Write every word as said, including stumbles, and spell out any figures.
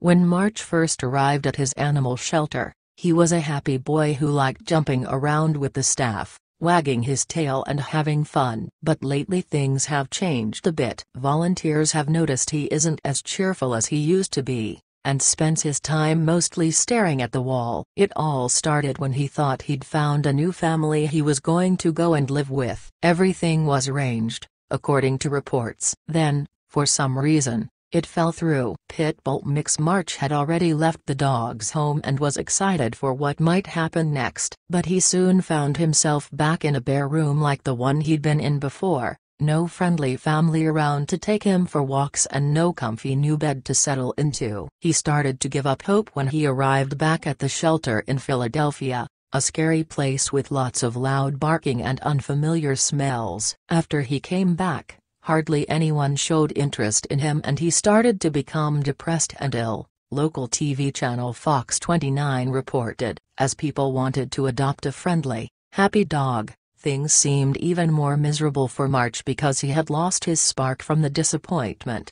When March first arrived at his animal shelter, he was a happy boy who liked jumping around with the staff, wagging his tail and having fun. But lately things have changed a bit. Volunteers have noticed he isn't as cheerful as he used to be, and spends his time mostly staring at the wall. It all started when he thought he'd found a new family he was going to go and live with. Everything was arranged, according to reports. Then, for some reason, it fell through. Pit bull mix March had already left the dog's home and was excited for what might happen next. But he soon found himself back in a bare room like the one he'd been in before, no friendly family around to take him for walks and no comfy new bed to settle into. He started to give up hope when he arrived back at the shelter in Philadelphia, a scary place with lots of loud barking and unfamiliar smells. After he came back, hardly anyone showed interest in him and he started to become depressed and ill, local T V channel Fox twenty-nine reported. As people wanted to adopt a friendly, happy dog, things seemed even more miserable for March because he had lost his spark from the disappointment.